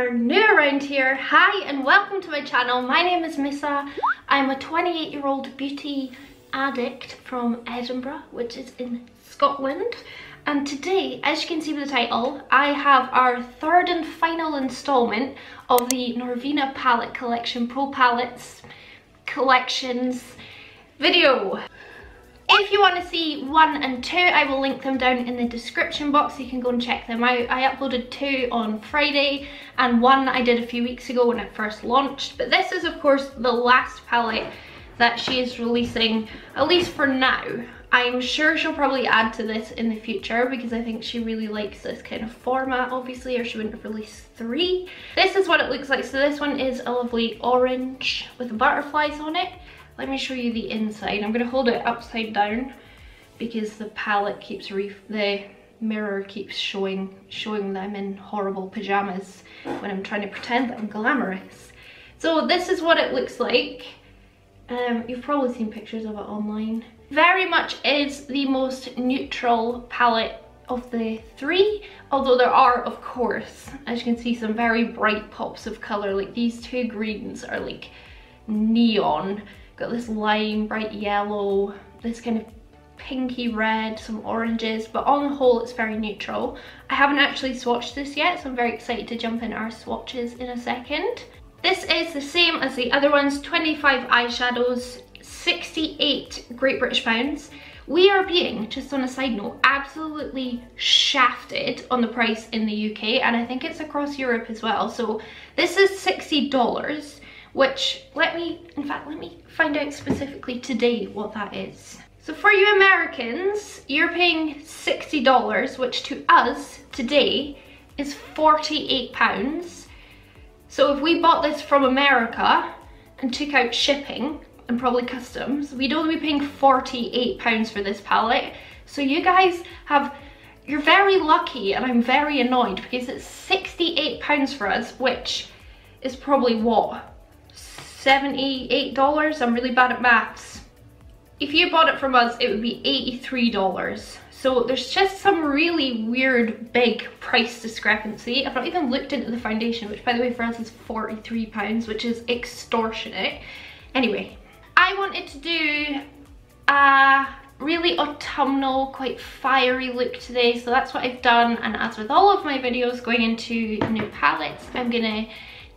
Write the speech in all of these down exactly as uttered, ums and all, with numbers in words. are new around here, hi and welcome to my channel. My name is Missa. I'm a twenty-eight year old beauty addict from Edinburgh, which is in Scotland. And today, as you can see by the title, I have our third and final installment of the Norvina palette collection, Pro Palettes collections video. If you want to see one and two, I will link them down in the description box. You can go and check them out. I uploaded two on Friday and one I did a few weeks ago when it first launched. But this is, of course, the last palette that she is releasing, at least for now. I'm sure she'll probably add to this in the future because I think she really likes this kind of format, obviously, or she wouldn't have released three. This is what it looks like. So this one is a lovely orange with butterflies on it. Let me show you the inside. I'm going to hold it upside down because the palette keeps re the mirror keeps showing showing them in horrible pajamas when I'm trying to pretend that I'm glamorous. So this is what it looks like. Um, you've probably seen pictures of it online. Very much is the most neutral palette of the three, although there are, of course, as you can see, some very bright pops of color. Like these two greens are like neon. Got this lime, bright yellow, this kind of pinky red, some oranges, but on the whole it's very neutral. I haven't actually swatched this yet, so I'm very excited to jump in our swatches in a second. This is the same as the other ones, twenty-five eyeshadows, sixty-eight Great British pounds. We are being, just on a side note, absolutely shafted on the price in the U K, and I think it's across Europe as well. So this is sixty dollars. Which, let me, in fact, let me find out specifically today what that is. So for you Americans, you're paying sixty dollars, which to us today is forty-eight pounds. So if we bought this from America and took out shipping and probably customs, we'd only be paying forty-eight pounds for this palette. So you guys have, you're very lucky, and I'm very annoyed because it's sixty-eight pounds for us, which is probably what? seventy-eight dollars, I'm really bad at maths. If you bought it from us, it would be eighty-three dollars. So there's just some really weird big price discrepancy. I've not even looked into the foundation, which by the way for us is forty-three pounds, which is extortionate. Anyway, I wanted to do a really autumnal, quite fiery look today. So that's what I've done. And as with all of my videos going into new palettes, I'm gonna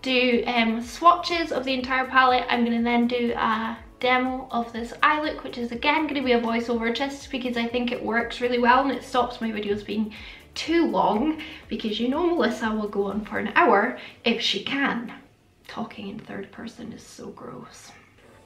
do um, swatches of the entire palette. I'm gonna then do a demo of this eye look, which is again gonna be a voiceover just because I think it works really well and it stops my videos being too long because you know Melissa will go on for an hour if she can. Talking in third person is so gross.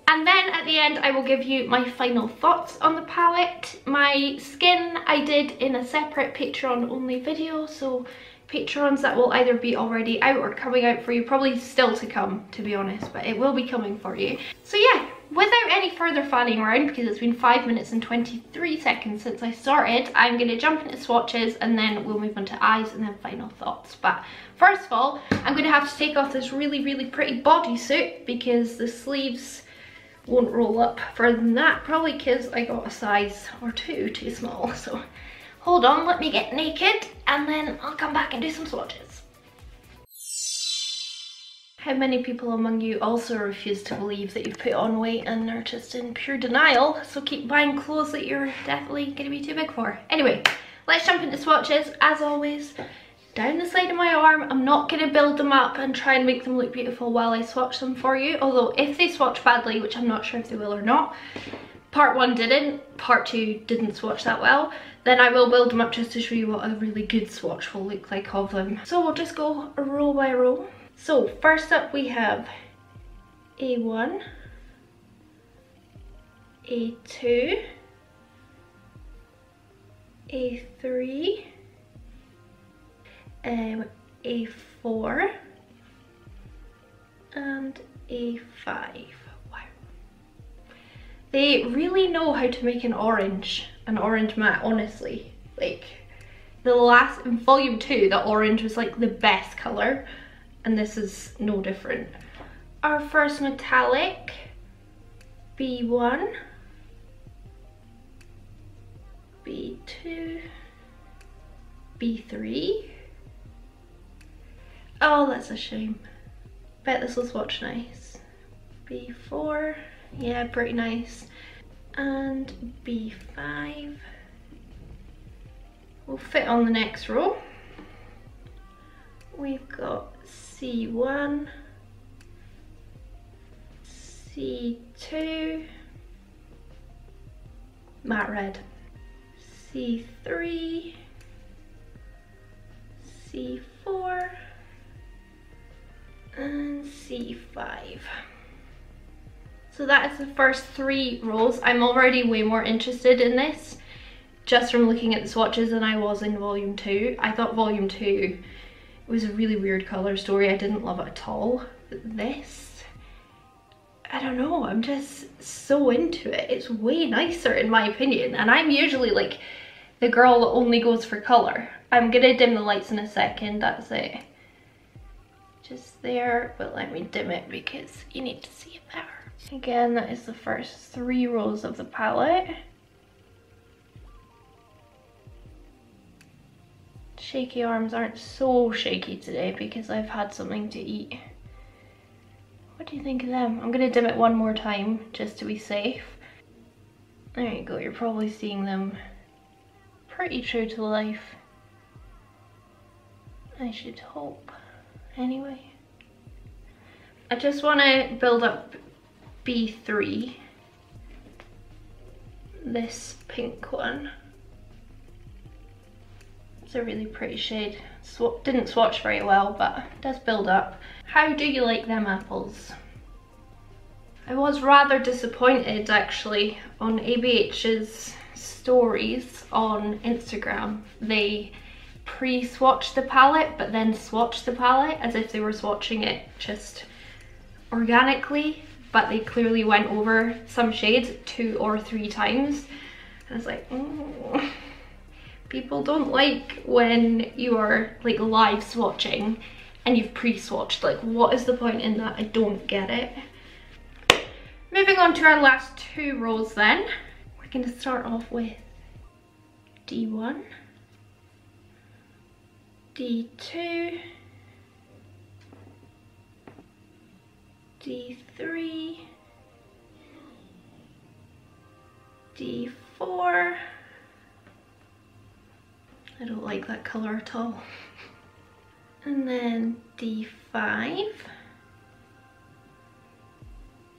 And then at the end, I will give you my final thoughts on the palette. My skin I did in a separate Patreon only video, so Patrons that will either be already out or coming out for you, probably still to come to be honest, but it will be coming for you. So yeah, without any further fanning around, because it's been five minutes and twenty-three seconds since I started, I'm going to jump into swatches and then we'll move on to eyes and then final thoughts. But first of all, I'm going to have to take off this really really pretty bodysuit because the sleeves won't roll up for that, probably because I got a size or two too small. So hold on, let me get naked and then I'll come back and do some swatches. How many people among you also refuse to believe that you've put on weight and are just in pure denial, so keep buying clothes that you're definitely gonna be too big for? Anyway, let's jump into swatches. As always, down the side of my arm. I'm not gonna build them up and try and make them look beautiful while I swatch them for you, although if they swatch badly, which I'm not sure if they will or not, part one didn't, part two didn't swatch that well, then I will build them up just to show you what a really good swatch will look like of them. So we'll just go row by row. So first up we have A one, A two, A three, um, A four, and A five. They really know how to make an orange, an orange matte, honestly. Like, the last, in volume two, the orange was like the best colour, and this is no different. Our first metallic, B one, B two, B three, Oh, that's a shame. Bet this will swatch nice. B four, yeah, pretty nice. And B five will fit on the next row. We've got C one, C two, matte red, C three, C four, and C five. So that is the first three rows. I'm already way more interested in this just from looking at the swatches than I was in volume two. I thought volume two was a really weird colour story. I didn't love it at all. But this, I don't know, I'm just so into it. It's way nicer in my opinion. And I'm usually like the girl that only goes for colour. I'm gonna dim the lights in a second, that's it. Just there, but let me dim it because you need to see it better. Again, that is the first three rows of the palette. Shaky arms aren't so shaky today because I've had something to eat. What do you think of them? I'm gonna dim it one more time just to be safe. There you go, you're probably seeing them pretty true to life. I should hope, anyway. I just wanna build up B three, this pink one. It's a really pretty shade. Sw- didn't swatch very well, but it does build up. How do you like them apples? I was rather disappointed actually on A B H's stories on Instagram. They pre-swatched the palette, but then swatched the palette as if they were swatching it just organically. But they clearly went over some shades two or three times. And I was like, oh. People don't like when you are like live swatching and you've pre-swatched. Like, what is the point in that? I don't get it. Moving on to our last two rows then. We're going to start off with D one, D two, D three, D four. I don't like that colour at all. And then D five.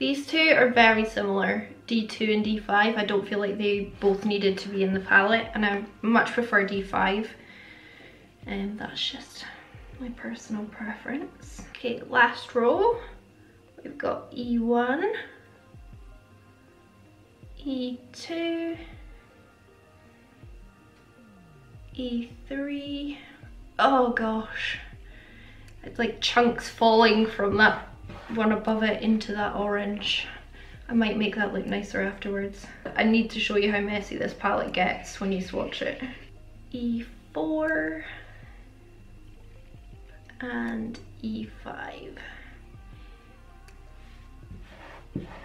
These two are very similar, D two and D five. I don't feel like they both needed to be in the palette, and I much prefer D five. And um, that's just my personal preference. Okay, last row. We've got E one, E two, E three, oh gosh, it's like chunks falling from that one above it into that orange. I might make that look nicer afterwards. I need to show you how messy this palette gets when you swatch it. E four and E five.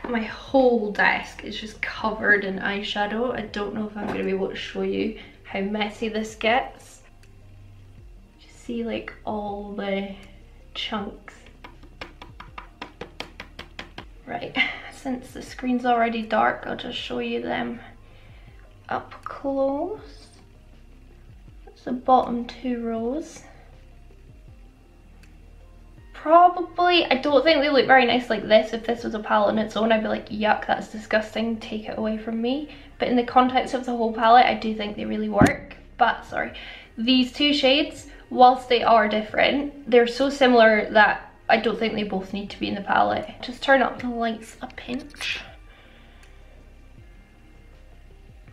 My whole desk is just covered in eyeshadow. I don't know if I'm going to be able to show you how messy this gets. Just see like all the chunks. Right, since the screen's already dark, I'll just show you them up close. That's the bottom two rows. Probably, I don't think they look very nice like this. If this was a palette on its own, I'd be like, yuck, that's disgusting, take it away from me. But in the context of the whole palette, I do think they really work. But, sorry, these two shades, whilst they are different, they're so similar that I don't think they both need to be in the palette. Just turn up the lights a pinch.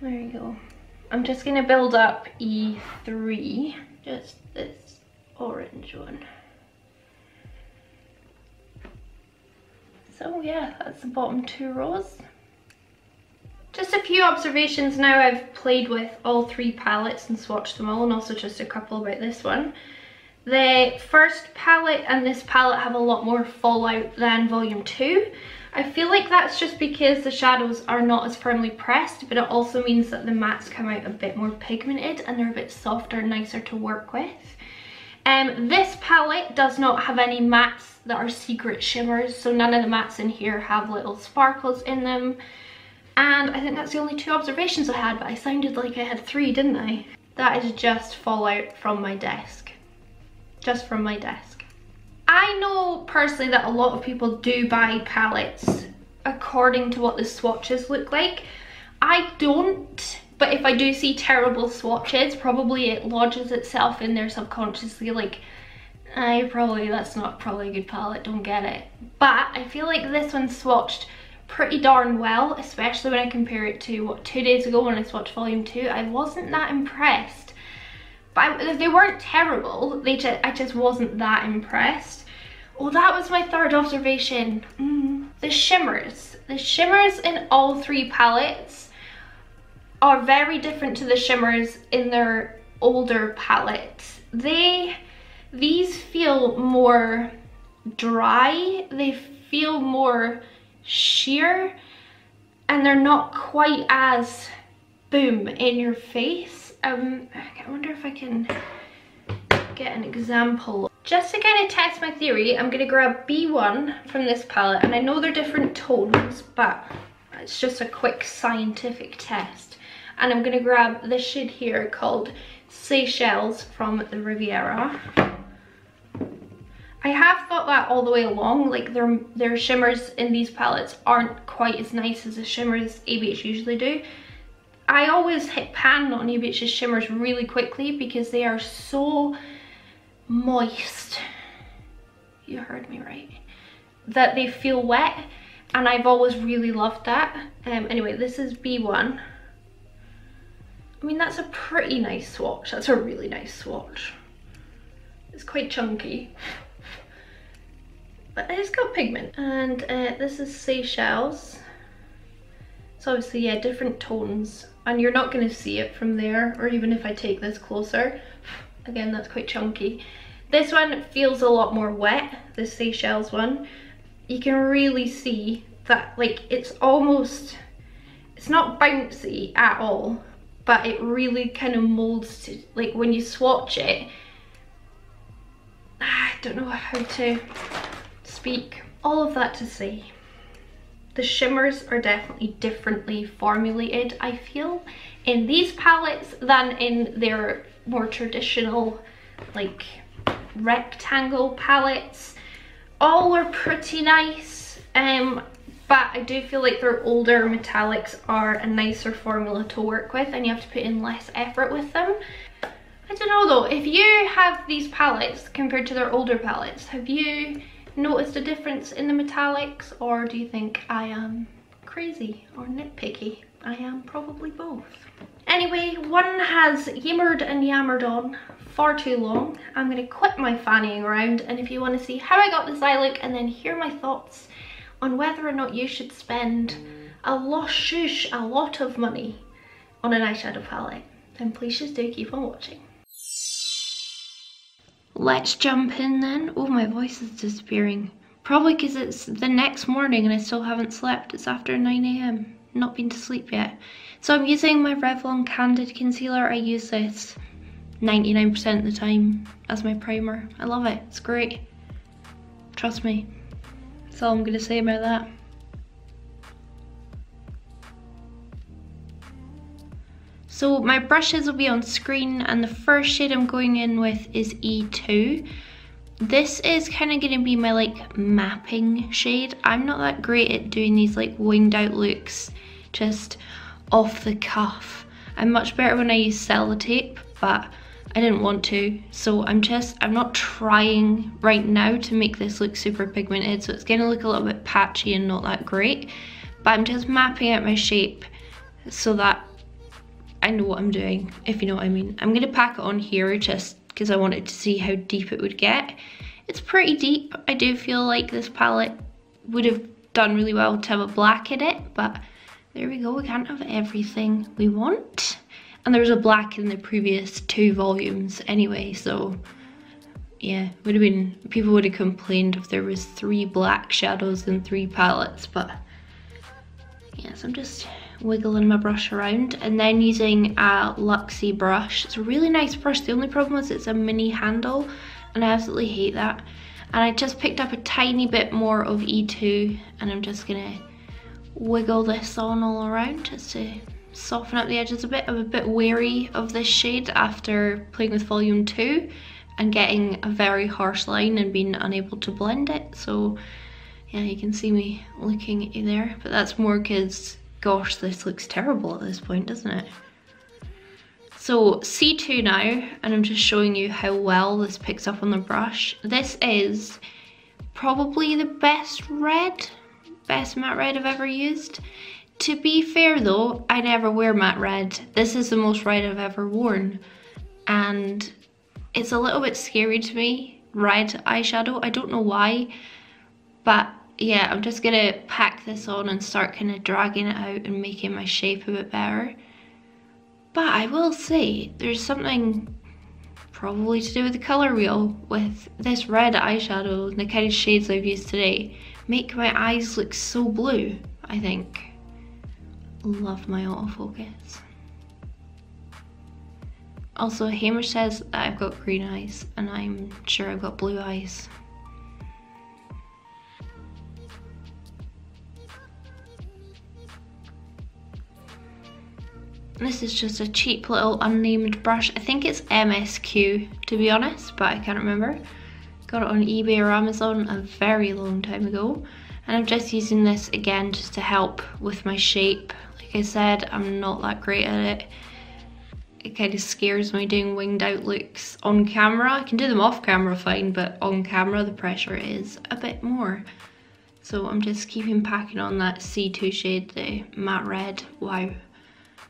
There you go. I'm just going to build up E three, just this orange one. So yeah, that's the bottom two rows. Just a few observations now. I've played with all three palettes and swatched them all, and also just a couple about this one. The first palette and this palette have a lot more fallout than volume two. I feel like that's just because the shadows are not as firmly pressed, but it also means that the mattes come out a bit more pigmented and they're a bit softer, nicer to work with. Um, this palette does not have any mattes that are secret shimmers, so none of the mattes in here have little sparkles in them. And I think that's the only two observations I had, but I sounded like I had three, didn't I? That is just fallout from my desk. Just from my desk. I know personally that a lot of people do buy palettes according to what the swatches look like. I don't, but if I do see terrible swatches, probably it lodges itself in there subconsciously, like, I probably, that's not probably a good palette, don't get it. But I feel like this one swatched pretty darn well, especially when I compare it to, what, two days ago when I swatched volume two, I wasn't that impressed. But I, they weren't terrible, they just, I just wasn't that impressed. Oh, that was my third observation. Mm. The shimmers. The shimmers in all three palettes are very different to the shimmers in their older palettes. They, these feel more dry, they feel more sheer, and they're not quite as boom in your face. Um, I wonder if I can get an example. Just to kind of test my theory, I'm going to grab B one from this palette, and I know they're different tones, but it's just a quick scientific test. And I'm going to grab this shade here called Seychelles from the Riviera. I have thought that all the way along, like their, their shimmers in these palettes aren't quite as nice as the shimmers A B H usually do. I always hit pan on A B H's shimmers really quickly because they are so moist, you heard me right, that they feel wet, and I've always really loved that. Um, anyway, this is B one. I mean, that's a pretty nice swatch, that's a really nice swatch. It's quite chunky, but it's got pigment. And uh, this is Seychelles. It's obviously, yeah, different tones, and you're not going to see it from there, or even if I take this closer. Again, that's quite chunky. This one feels a lot more wet, the Seychelles one. You can really see that, like, it's almost, it's not bouncy at all, but it really kind of molds to, like, when you swatch it. I don't know how to speak. All of that to say, the shimmers are definitely differently formulated, I feel, in these palettes than in their more traditional, like, rectangle palettes. All are pretty nice, um, but I do feel like their older metallics are a nicer formula to work with, and you have to put in less effort with them. I don't know though, if you have these palettes compared to their older palettes, have you noticed a difference in the metallics, or do you think I am crazy or nitpicky? I am probably both. Anyway, one has yammered and yammered on far too long. I'm going to quit my fannying around, and if you want to see how I got this eye look and then hear my thoughts on whether or not you should spend a lot, shush, a lot of money on an eyeshadow palette, then please just do keep on watching. Let's jump in then. Oh, my voice is disappearing. Probably because it's the next morning and I still haven't slept. It's after nine A M. Not been to sleep yet. So I'm using my Revlon Candid concealer. I use this ninety-nine percent of the time as my primer. I love it. It's great. Trust me. That's all I'm going to say about that. So my brushes will be on screen, and the first shade I'm going in with is E two. This is kind of going to be my, like, mapping shade. I'm not that great at doing these, like, winged out looks just off the cuff. I'm much better when I use sellotape, but I didn't want to, so I'm just, I'm not trying right now to make this look super pigmented, so it's going to look a little bit patchy and not that great, but I'm just mapping out my shape so that I know what I'm doing, if you know what I mean. I'm going to pack it on here just because I wanted to see how deep it would get. It's pretty deep. I do feel like this palette would have done really well to have a black in it, but there we go, we can't have everything we want. And there was a black in the previous two volumes anyway, so yeah, would have been, people would have complained if there was three black shadows in three palettes, but yeah, So I'm just wiggling my brush around and then using a Luxie brush. It's a really nice brush. The only problem is it's a mini handle and I absolutely hate that. And I just picked up a tiny bit more of E two and I'm just gonna wiggle this on all around just to soften up the edges a bit. I'm a bit wary of this shade after playing with volume two and getting a very harsh line and being unable to blend it. So yeah, you can see me looking at you there, but that's more because, gosh, this looks terrible at this point, doesn't it? So C two now, and I'm just showing you how well this picks up on the brush. This is probably the best red, best matte red I've ever used. To be fair though, I never wear matte red. This is the most red I've ever worn. And it's a little bit scary to me, red eyeshadow. I don't know why, but yeah, I'm just gonna pack this on and start kind of dragging it out and making my shape a bit better. But I will say, there's something probably to do with the colour wheel with this red eyeshadow and the kind of shades I've used today make my eyes look so blue, I think. Love my autofocus. Also, Hamish says that I've got green eyes, and I'm sure I've got blue eyes. This is just a cheap little unnamed brush. I think it's M S Q, to be honest, but I can't remember. Got it on eBay or Amazon a very long time ago. And I'm just using this again just to help with my shape. Like I said, I'm not that great at it. It kind of scares me doing winged out looks on camera. I can do them off camera fine, but on camera the pressure is a bit more. So I'm just keeping packing on that C two shade, the matte red. Wow.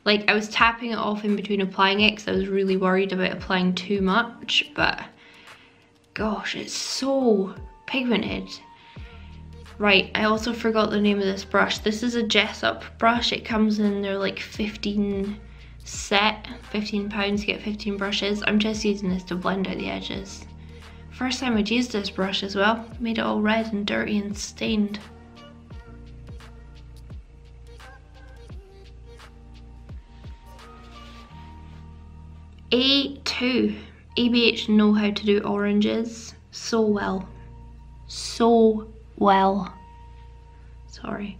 Like, I was tapping it off in between applying it because I was really worried about applying too much, but gosh, it's so pigmented. Right, I also forgot the name of this brush. This is a Jessup brush. It comes in, they're like fifteen set, fifteen pounds, you get fifteen brushes. I'm just using this to blend out the edges. First time I'd used this brush as well. Made it all red and dirty and stained. A two. A B H know how to do oranges so well. So well. Sorry.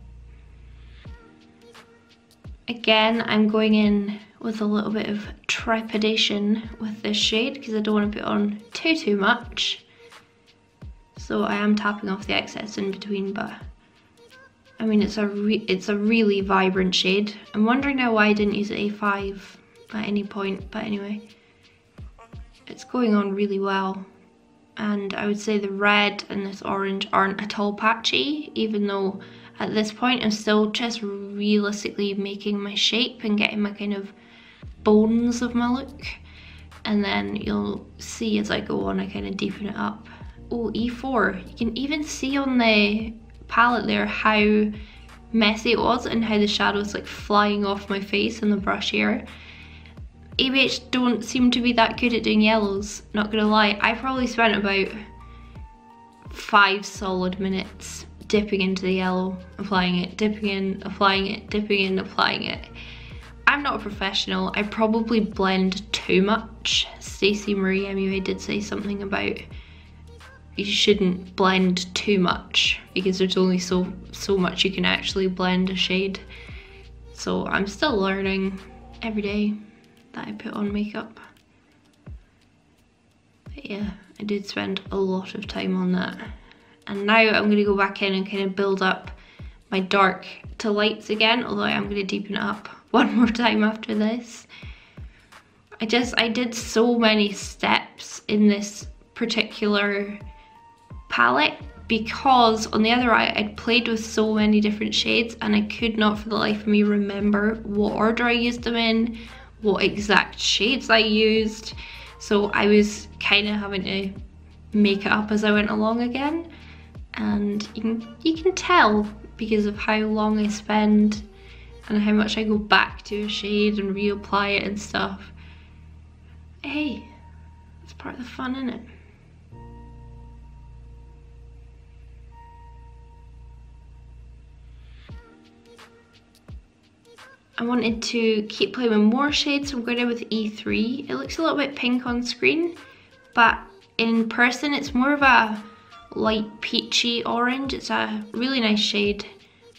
Again, I'm going in with a little bit of trepidation with this shade because I don't want to put on too, too much. So I am tapping off the excess in between, but I mean, it's a, re it's a really vibrant shade. I'm wondering now why I didn't use A five at any point, but anyway, it's going on really well. And I would say the red and this orange aren't at all patchy, even though at this point I'm still just realistically making my shape and getting my kind of bones of my look. And then you'll see as I go on, I kind of deepen it up. Oh, E four. You can even see on the palette there how messy it was and how the shadow's like flying off my face and the brush here. A B H don't seem to be that good at doing yellows, not gonna lie. I probably spent about five solid minutes dipping into the yellow, applying it, dipping in, applying it, dipping in, applying it. I'm not a professional. I probably blend too much. Stacey Marie M U A did say something about you shouldn't blend too much because there's only so, so much you can actually blend a shade. So I'm still learning every day that I put on makeup. But yeah, I did spend a lot of time on that. And now I'm gonna go back in and kind of build up my dark to lights again, although I am gonna deepen it up one more time after this. I just, I did so many steps in this particular palette because on the other eye, I'd played with so many different shades and I could not for the life of me remember what order I used them in, what exact shades I used, so I was kind of having to make it up as I went along again. And you can, you can tell because of how long I spend and how much I go back to a shade and reapply it and stuff. Hey, that's part of the fun, isn't it? I wanted to keep playing with more shades, so I'm going in with E three. It looks a little bit pink on screen, but in person it's more of a light peachy orange. It's a really nice shade,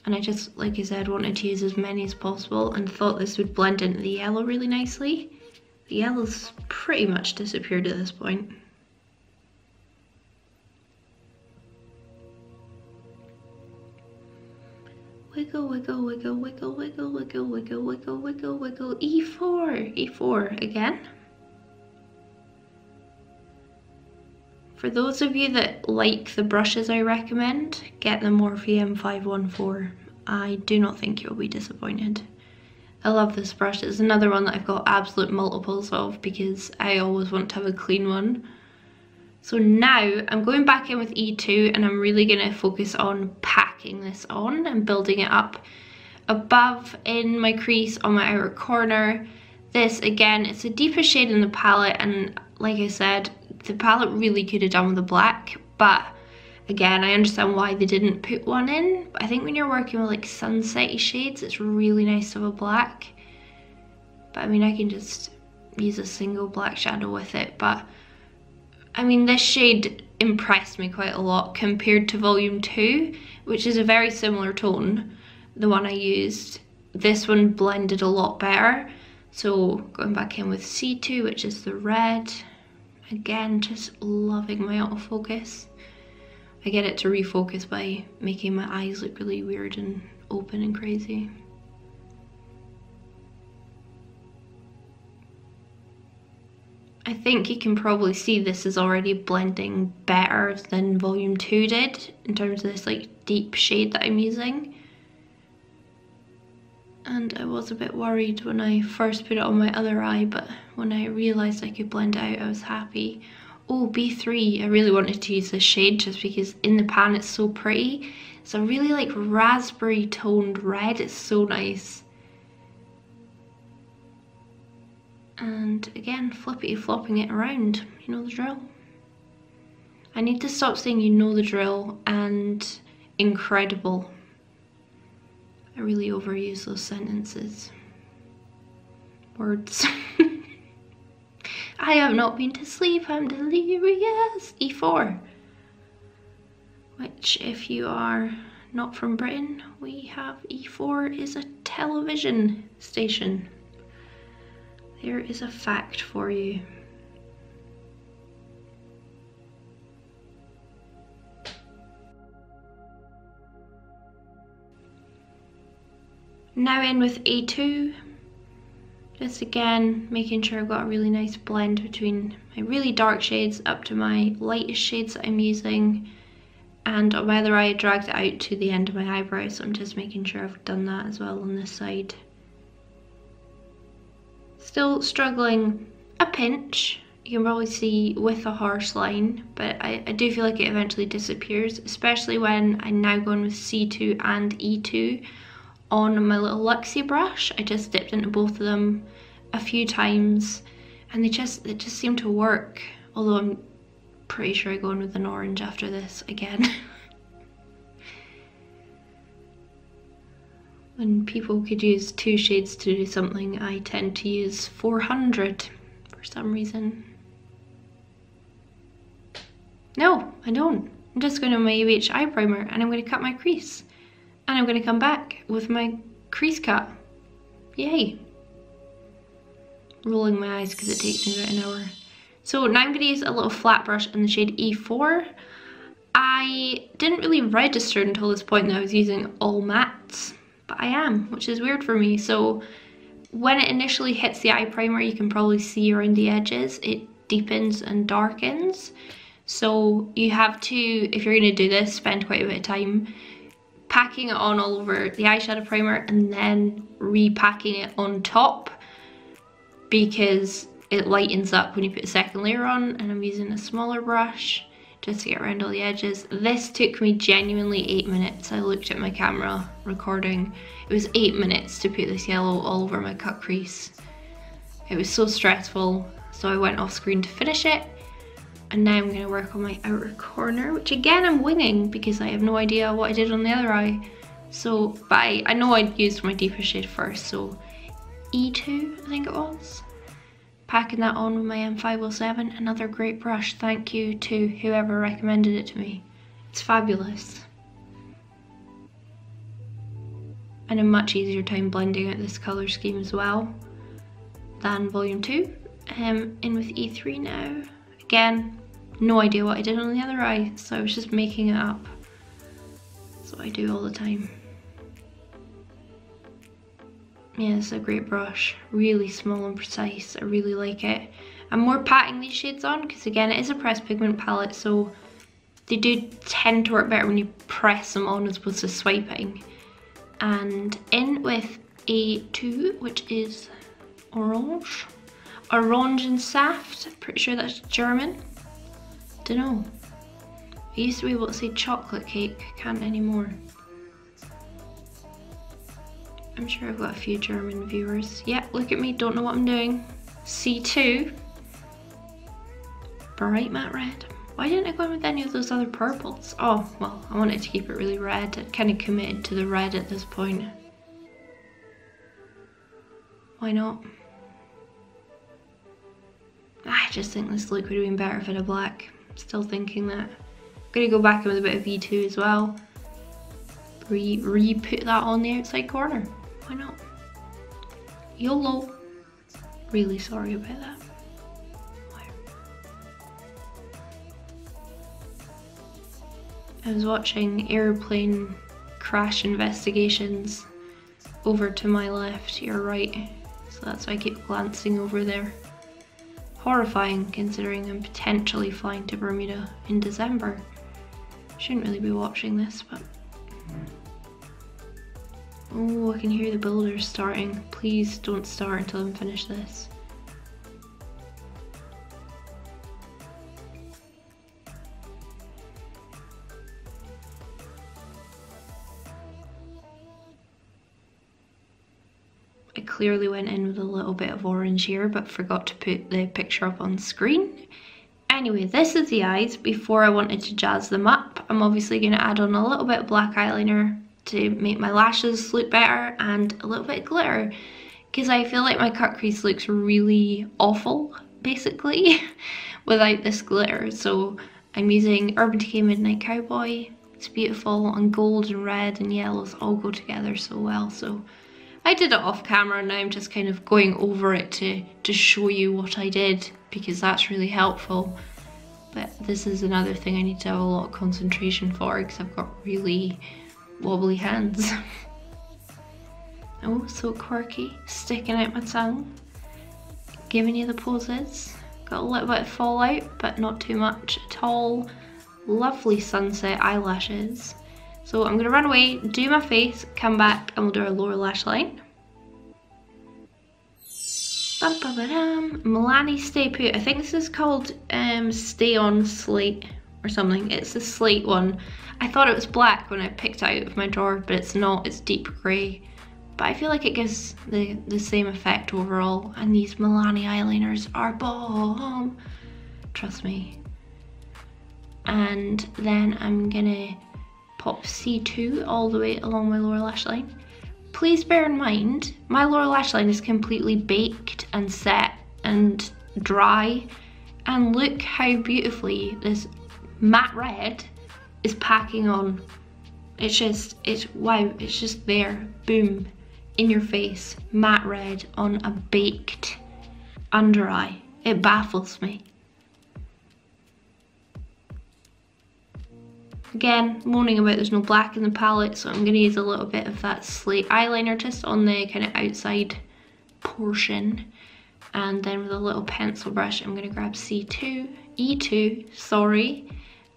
and I just, like I said, wanted to use as many as possible and thought this would blend into the yellow really nicely. The yellow's pretty much disappeared at this point. Wiggle, wiggle, wiggle, wiggle, wiggle, wiggle, wiggle, wiggle, wiggle, wiggle, E four, E four again. For those of you that like the brushes I recommend, get the Morphe M five one four. I do not think you'll be disappointed. I love this brush. It's another one that I've got absolute multiples of because I always want to have a clean one. So now I'm going back in with E two, and I'm really going to focus on packing this on and building it up above in my crease on my outer corner. This again, it's a deeper shade in the palette, and like I said, the palette really could have done with the black, but again, I understand why they didn't put one in. I think when you're working with like sunset-y shades, it's really nice to have a black. But I mean, I can just use a single black shadow with it, but I mean, this shade impressed me quite a lot compared to volume two, which is a very similar tone, the one I used. This one blended a lot better. So going back in with C two, which is the red. Again, just loving my autofocus. I get it to refocus by making my eyes look really weird and open and crazy. I think you can probably see this is already blending better than volume two did in terms of this like deep shade that I'm using. And I was a bit worried when I first put it on my other eye, but when I realised I could blend it out, I was happy. Oh, B three, I really wanted to use this shade just because in the pan it's so pretty. It's a really like raspberry toned red, it's so nice. And again, flippity flopping it around, you know the drill. I need to stop saying you know the drill and incredible. I really overuse those sentences. Words. I have not been to sleep, I'm delirious. E four. Which, if you are not from Britain, we have E four is a television station. There is a fact for you. Now in with A two, just again making sure I've got a really nice blend between my really dark shades up to my lightest shades that I'm using, and on my other eye I dragged it out to the end of my eyebrow, so I'm just making sure I've done that as well on this side. Still struggling a pinch, you can probably see with a harsh line, but I, I do feel like it eventually disappears, especially when I'm now going with C two and E two. On my little Luxie brush, I just dipped into both of them a few times, and they just they just seem to work. Although I'm pretty sure I go in with an orange after this again. When people could use two shades to do something, I tend to use four hundred for some reason. No, I don't. I'm just going to my A B H eye primer, and I'm going to cut my crease. And I'm going to come back with my crease cut. Yay. Rolling my eyes because it takes me about an hour. So now I'm going to use a little flat brush in the shade E four. I didn't really register until this point that I was using all mattes, but I am, which is weird for me. So when it initially hits the eye primer, you can probably see around the edges, it deepens and darkens. So you have to, if you're going to do this, spend quite a bit of time packing it on all over the eyeshadow primer and then repacking it on top, because it lightens up when you put a second layer on, and I'm using a smaller brush just to get around all the edges. This took me genuinely eight minutes. I looked at my camera recording. It was eight minutes to put this yellow all over my cut crease. It was so stressful, so I went off screen to finish it. And now I'm going to work on my outer corner, which again I'm winging because I have no idea what I did on the other eye. So, but I, I know I'd used my deeper shade first, so E two, I think it was. Packing that on with my M five oh seven, another great brush. Thank you to whoever recommended it to me. It's fabulous. And a much easier time blending out this colour scheme as well than volume two. Um, in with E three now. Again, no idea what I did on the other eye, so I was just making it up. That's what I do all the time. Yeah, it's a great brush, really small and precise. I really like it. I'm more patting these shades on because again it is a pressed pigment palette, so they do tend to work better when you press them on as opposed to swiping. And in with A two, which is orange. Orange and Saft, pretty sure that's German. Don't know. I used to be able to say chocolate cake, can't anymore. I'm sure I've got a few German viewers. Yeah, look at me, don't know what I'm doing. C two. Bright matte red. Why didn't I go in with any of those other purples? Oh, well, I wanted to keep it really red. It kind of committed to the red at this point. Why not? I just think this look would have been better if it had black. Still thinking that. I'm gonna go back in with a bit of V two as well. Re, re put that on the outside corner. Why not? YOLO. Really sorry about that. Why? I was watching airplane crash investigations over to my left, your right. So that's why I keep glancing over there. Horrifying considering I'm potentially flying to Bermuda in December. Shouldn't really be watching this, but. Oh, I can hear the builders starting. Please don't start until I'm finished this. I clearly went in with a little bit of orange here, but forgot to put the picture up on screen. Anyway, this is the eyes. Before I wanted to jazz them up, I'm obviously going to add on a little bit of black eyeliner to make my lashes look better and a little bit of glitter because I feel like my cut crease looks really awful basically without this glitter. So I'm using Urban Decay Midnight Cowboy. It's beautiful, and gold and red and yellows all go together so well. So I did it off camera and now I'm just kind of going over it to, to show you what I did because that's really helpful. But this is another thing I need to have a lot of concentration for because I've got really wobbly hands. Oh, so quirky, sticking out my tongue, giving you the poses. Got a little bit of fallout, but not too much at all. Lovely sunset eyelashes. So I'm gonna run away, do my face, come back, and we'll do our lower lash line. Bum, bum, ba-dum. Milani Stay Put. I think this is called um, Stay On Slate or something. It's the slate one. I thought it was black when I picked it out of my drawer, but it's not, it's deep grey. But I feel like it gives the, the same effect overall, and these Milani eyeliners are bomb. Trust me. And then I'm gonna pop C two all the way along my lower lash line. Please bear in mind, my lower lash line is completely baked and set and dry, and look how beautifully this matte red is packing on. It's just, it's wow, it's just there, boom, in your face, matte red on a baked under eye. It baffles me. Again, moaning about there's no black in the palette, so I'm gonna use a little bit of that slate eyeliner just on the kind of outside portion. And then with a little pencil brush, I'm gonna grab C two, E two, sorry,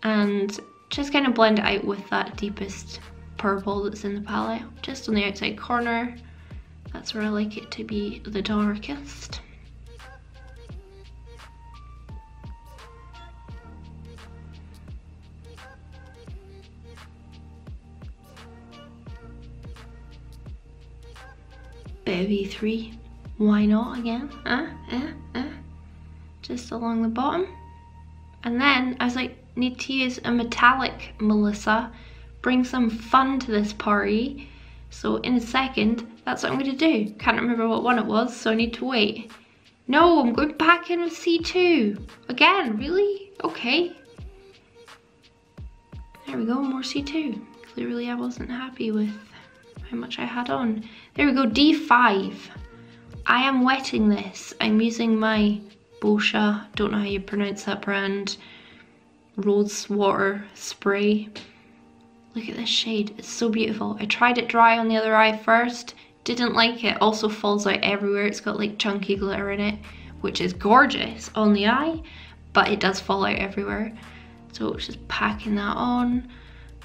and just kind of blend it out with that deepest purple that's in the palette, just on the outside corner. That's where I like it to be the darkest. Bit of E three, why not again? Uh, uh, uh. Just along the bottom. And then I was like, need to use a metallic Melissa, bring some fun to this party. So in a second, that's what I'm going to do. Can't remember what one it was, so I need to wait. No, I'm going back in with C two. Again, really? Okay. There we go, more C two. Clearly I wasn't happy with how much I had on. There we go, D five. I am wetting this. I'm using my Bosha, don't know how you pronounce that brand, rose water spray. Look at this shade, it's so beautiful. I tried it dry on the other eye first, didn't like it, also falls out everywhere. It's got like chunky glitter in it, which is gorgeous on the eye, but it does fall out everywhere. So it's just packing that on.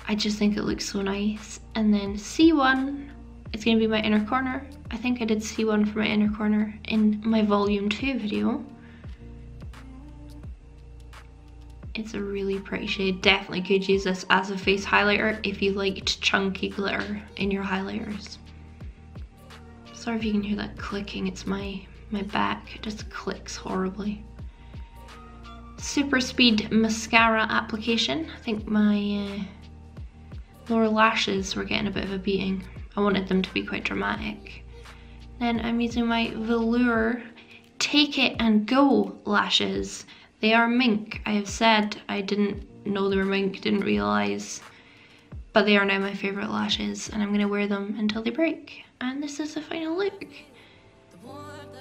I just think it looks so nice. And then C one, it's gonna be my inner corner. I think I did C one for my inner corner in my volume two video. It's a really pretty shade. Definitely could use this as a face highlighter if you liked chunky glitter in your highlighters. Sorry if you can hear that clicking, it's my, my back, it just clicks horribly. Super Speed mascara application. I think my uh, lower lashes were getting a bit of a beating. I wanted them to be quite dramatic. Then I'm using my Velour Take It and Go lashes. They are mink. I have said I didn't know they were mink, didn't realise, but they are now my favourite lashes and I'm going to wear them until they break. And this is the final look.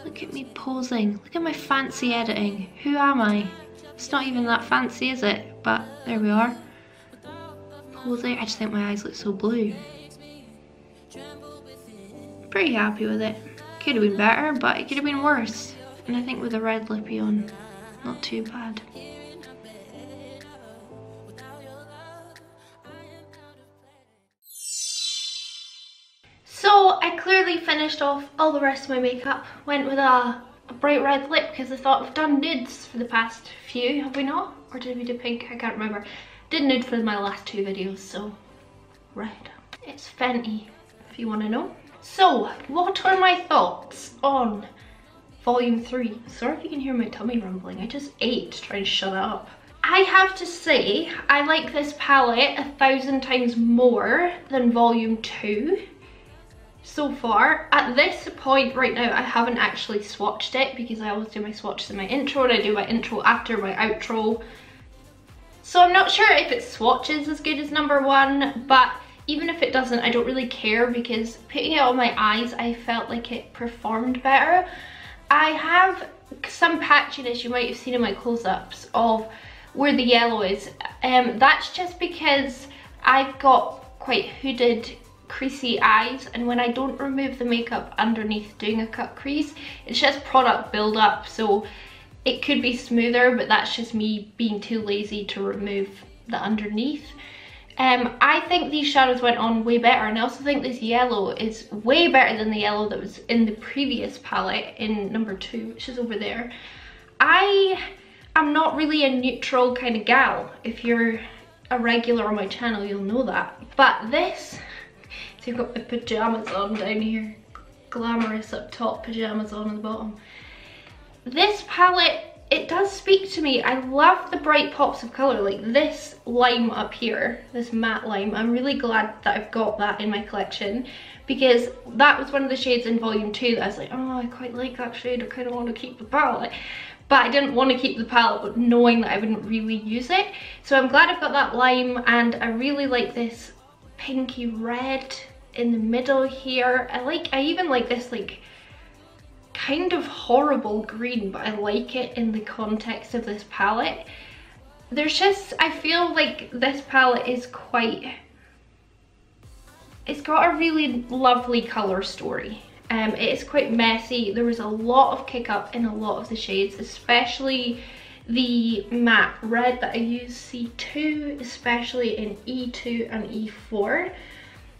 Look at me posing. Look at my fancy editing. Who am I? It's not even that fancy, is it? But there we are. Posing. I just think my eyes look so blue. Pretty happy with it. Could have been better, but it could have been worse. And I think with a red lippy on, not too bad. So I clearly finished off all the rest of my makeup. Went with a, a bright red lip because I thought we've done nudes for the past few, have we not? Or did we do pink? I can't remember. Did nude for my last two videos, so red. It's Fenty, if you want to know. So, what are my thoughts on volume three? Sorry if you can hear my tummy rumbling, I just ate trying to shut it up. I have to say, I like this palette a thousand times more than volume two so far. At this point right now, I haven't actually swatched it because I always do my swatches in my intro and I do my intro after my outro. So I'm not sure if its swatch is as good as number one, but even if it doesn't, I don't really care because putting it on my eyes, I felt like it performed better. I have some patchiness you might have seen in my close-ups of where the yellow is. Um, that's just because I've got quite hooded, creasy eyes, and when I don't remove the makeup underneath doing a cut crease, it's just product build-up, so it could be smoother, but that's just me being too lazy to remove the underneath. Um, I think these shadows went on way better, and I also think this yellow is way better than the yellow that was in the previous palette in number two, which is over there. I am not really a neutral kind of gal. If you're a regular on my channel, you'll know that. But this, so you've got my pyjamas on down here, glamorous up top, pyjamas on at the bottom. This palette, it does speak to me. I love the bright pops of colour, like this lime up here, this matte lime. I'm really glad that I've got that in my collection because that was one of the shades in volume two that I was like, oh, I quite like that shade, I kind of want to keep the palette. But I didn't want to keep the palette knowing that I wouldn't really use it. So I'm glad I've got that lime, and I really like this pinky red in the middle here. I like, I even like this like kind of horrible green, but I like it in the context of this palette. There's just, I feel like this palette is quite, it's got a really lovely colour story. Um, it is quite messy. There was a lot of kick up in a lot of the shades, especially the matte red that I use, C two, especially in E two and E four.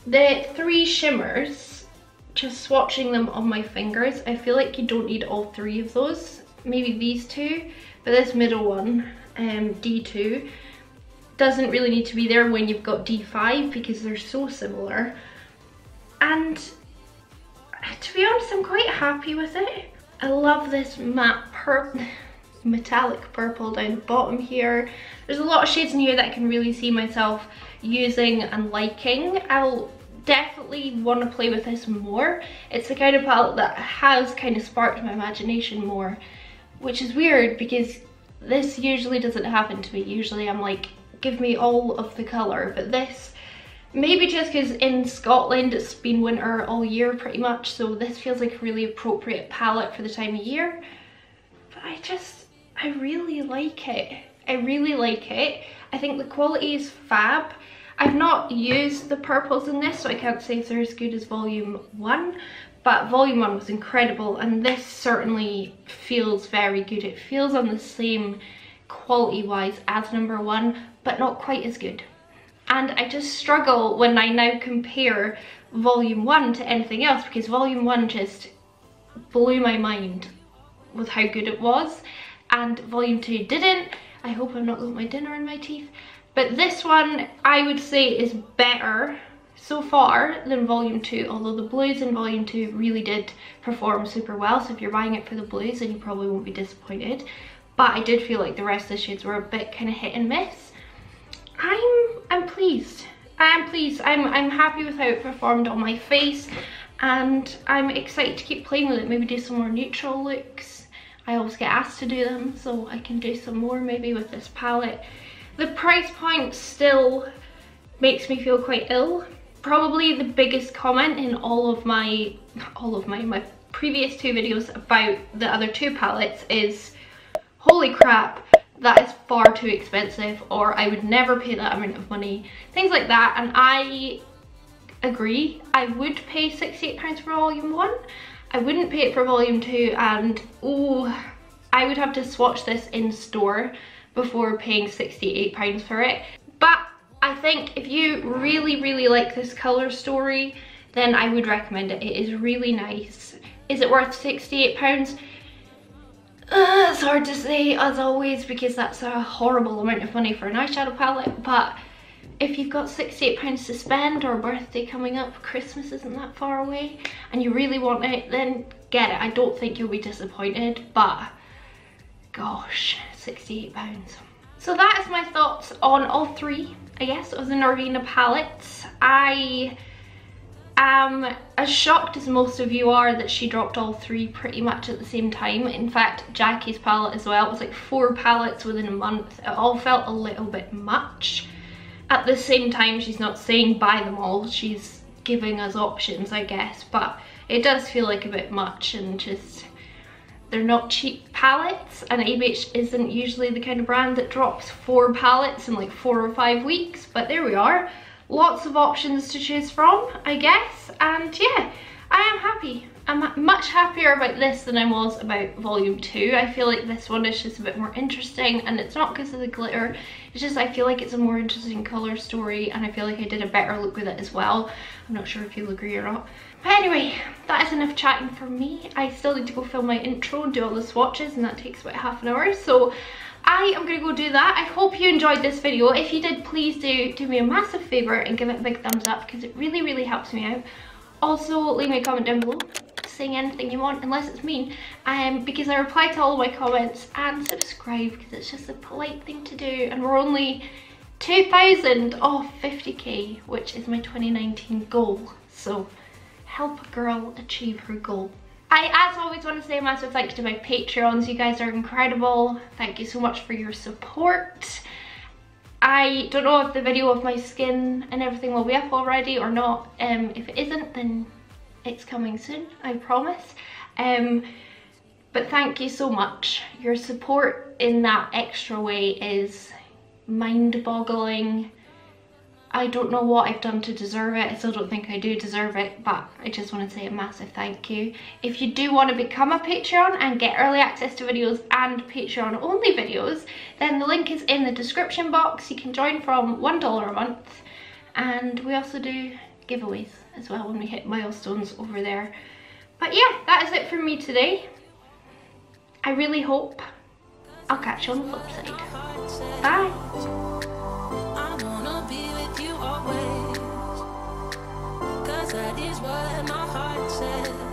The three shimmers, just swatching them on my fingers, I feel like you don't need all three of those. Maybe these two, but this middle one, um, D two, doesn't really need to be there when you've got D five because they're so similar. And to be honest, I'm quite happy with it. I love this matte purple, metallic purple down the bottom here. There's a lot of shades in here that I can really see myself using and liking. I'll definitely want to play with this more. It's the kind of palette that has kind of sparked my imagination more, which is weird because this usually doesn't happen to me. Usually I'm like, give me all of the colour, but this, maybe just because in Scotland it's been winter all year pretty much, so this feels like a really appropriate palette for the time of year. But I just, I really like it. I really like it. I think the quality is fab. I've not used the purples in this, so I can't say if they're as good as volume one, but volume one was incredible, and this certainly feels very good. It feels on the same quality wise as number one, but not quite as good. And I just struggle when I now compare volume one to anything else, because volume one just blew my mind with how good it was, and volume two didn't. I hope I've not got my dinner in my teeth. But this one, I would say, is better so far than volume two, although the blues in volume two really did perform super well, so if you're buying it for the blues, then you probably won't be disappointed. But I did feel like the rest of the shades were a bit kind of hit and miss. I'm I'm pleased. I am pleased. I'm I'm happy with how it performed on my face, and I'm excited to keep playing with it, maybe do some more neutral looks. I always get asked to do them, so I can do some more maybe with this palette. The price point still makes me feel quite ill. Probably the biggest comment in all of my, all of my, my previous two videos about the other two palettes is, holy crap, that is far too expensive, or I would never pay that amount of money, things like that. And I agree. I would pay sixty-eight pounds for volume one. I wouldn't pay it for volume two, and oh, I would have to swatch this in store before paying sixty-eight pounds for it. But I think if you really, really like this colour story, then I would recommend it. It is really nice. Is it worth sixty-eight pounds? Uh, it's hard to say, as always, because that's a horrible amount of money for an eyeshadow palette, but if you've got sixty-eight pounds to spend, or birthday coming up, Christmas isn't that far away, and you really want it, then get it. I don't think you'll be disappointed, but gosh, sixty-eight pounds. So that is my thoughts on all three, I guess, of the Norvina palettes. I am as shocked as most of you are that she dropped all three pretty much at the same time. In fact, Jackie's palette as well, it was like four palettes within a month. It all felt a little bit much. At the same time, she's not saying buy them all, she's giving us options, I guess, but it does feel like a bit much, and just, they're not cheap palettes, and A B H isn't usually the kind of brand that drops four palettes in like four or five weeks, but there we are. Lots of options to choose from, I guess, and yeah, I am happy. I'm much happier about this than I was about volume two. I feel like this one is just a bit more interesting, and it's not because of the glitter, it's just I feel like it's a more interesting colour story, and I feel like I did a better look with it as well. I'm not sure if you'll agree or not. But anyway, that is enough chatting for me. I still need to go film my intro and do all the swatches, and that takes about half an hour, so I am going to go do that. I hope you enjoyed this video. If you did, please do do me a massive favour and give it a big thumbs up, because it really, really helps me out. Also, leave me a comment down below saying anything you want, unless it's mean, um, because I reply to all my comments, and subscribe, because it's just a polite thing to do, and we're only two thousand off fifty K, which is my twenty nineteen goal, so help a girl achieve her goal. I, as always, want to say a massive thank you to my Patreons. You guys are incredible. Thank you so much for your support. I don't know if the video of my skin and everything will be up already or not. Um, if it isn't, then it's coming soon, I promise. Um, but thank you so much. Your support in that extra way is mind-boggling. I don't know what I've done to deserve it. I still don't think I do deserve it, but I just want to say a massive thank you. If you do want to become a Patreon and get early access to videos and Patreon only videos, then the link is in the description box. You can join from one dollar a month, and we also do giveaways as well when we hit milestones over there. But yeah, that is it from me today. I really hope I'll catch you on the flip side. Bye! That is what my heart says.